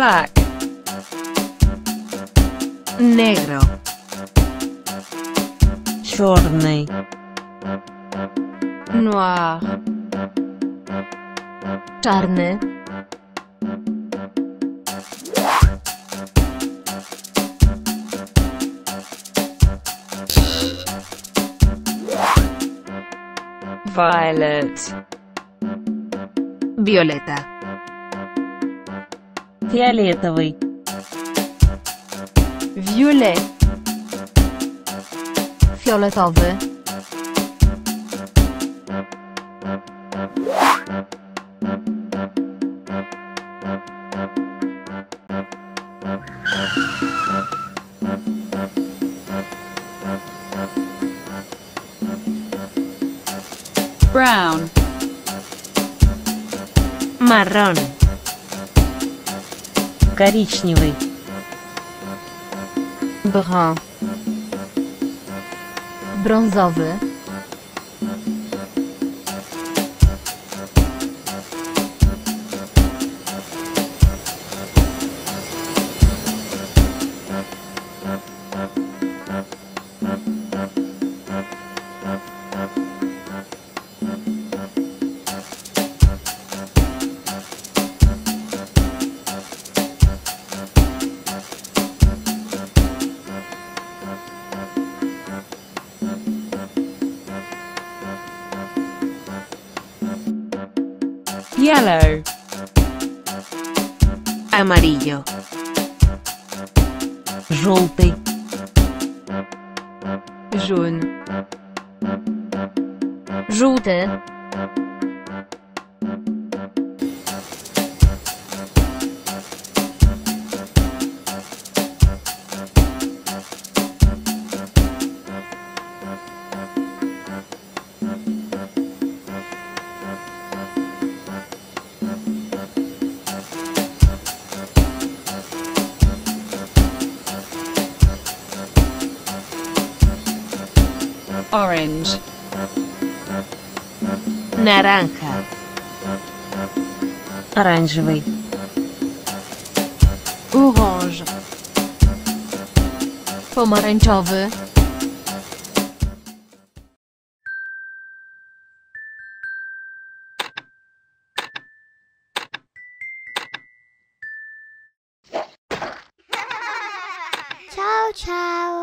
black, negro, черный, noir, czarny, violet, violeta, фиолетовый, violet, fioletowy, brown, marrón, коричневый, brun, brązowy, yellow, amarillo, желтый, jaune, желтый, orange, naranja, оранжевый, orange, pomarańczowy, ciao ciao.